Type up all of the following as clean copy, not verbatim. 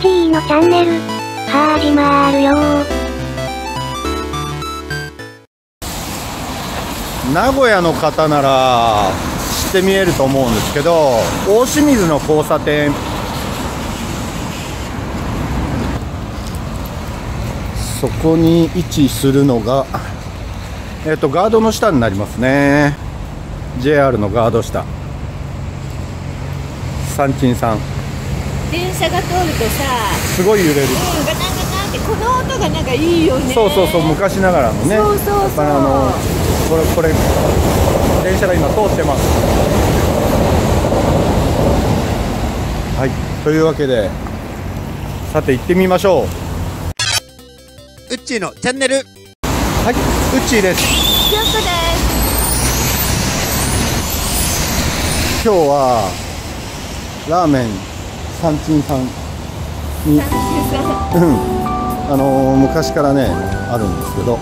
TT のチャンネル始まるよー。名古屋の方なら知って見えると思うんですけど、大清水の交差点、そこに位置するのがガードの下になりますね。 JR のガード下、三鎮さん。電車が通るとさ、すごい揺れる。ガタンガタンってこの音がなんかいいよね。そうそうそう、昔ながらのね。そうそうそう。これ電車が今通ってます。はい、というわけで、さて行ってみましょう。ウッチーのチャンネル。はい、ウッチーです。よっこです。今日はラーメン。三鎮さんに、昔からねあるんですけど、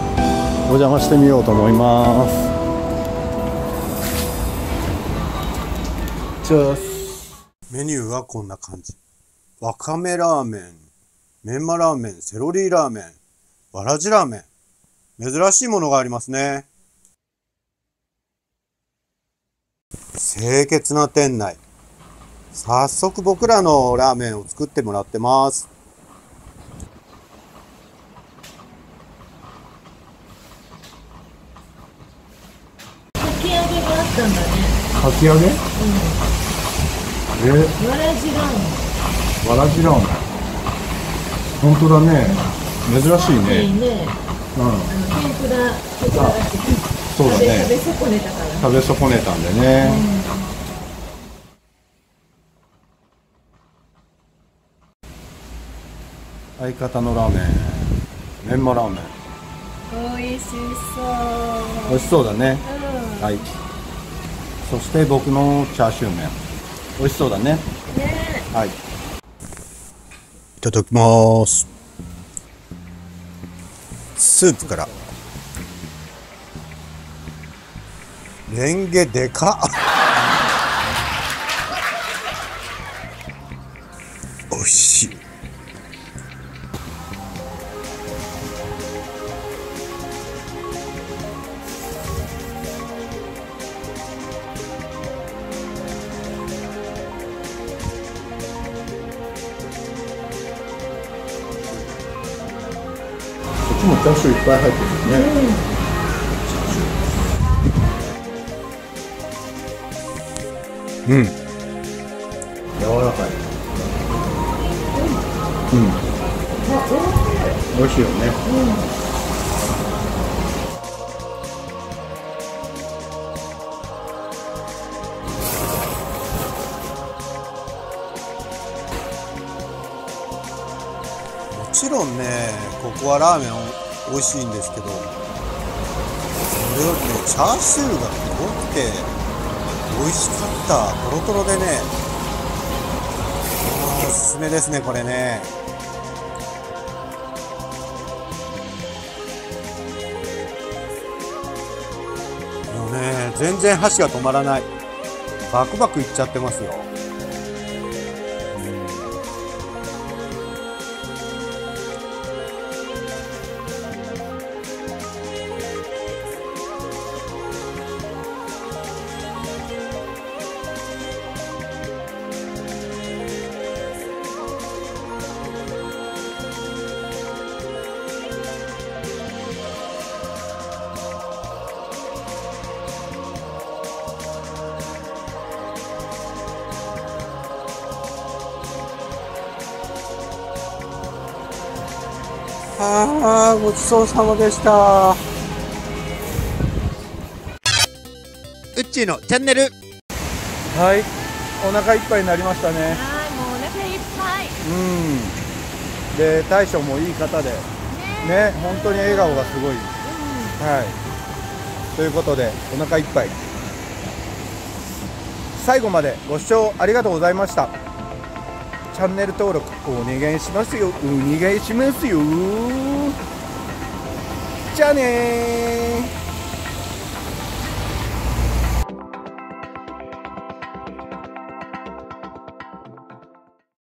お邪魔してみようと思います。チャース。メニューはこんな感じ。わかめラーメン、メンマラーメン、セロリーラーメン、わらじラーメン。珍しいものがありますね。清潔な店内。早速僕らのラーメンを作ってもらってます。かき揚げがあったんだね。かき揚げ？うん。わらじラーメン。わらじラーメン。本当だね。珍しいね。いいね。うん。天ぷらだって。そうだね。食べ損ねたんでね。うん、相方のラーメン、メンマラーメン。美味しそう。美味しそうだね。うん、はい。そして僕のチャーシュー麺。美味しそうだね。はい。いただきます。スープから。レンゲでかっ。美味しい。もうチャーシューいっぱい入ってるよね。うん。うん、柔らかい。うん。美味しいよね。うん、もちろんね。ここはラーメン美味しいんですけど、それよりもチャーシューが濃くて美味しかった。トロトロでね、おすすめですねこれね。もうね、全然箸が止まらない。バクバクいっちゃってますよ。あー、ごちそうさまでした。ウッチーのチャンネル。はい、お腹いっぱいになりましたね。もうお腹いっぱい。うん。で、大将もいい方でね、本当に笑顔がすごい。はい。ということで、お腹いっぱい。最後までご視聴ありがとうございました。チャンネル登録お願いしますよ。お願いしますよ。じゃあねー。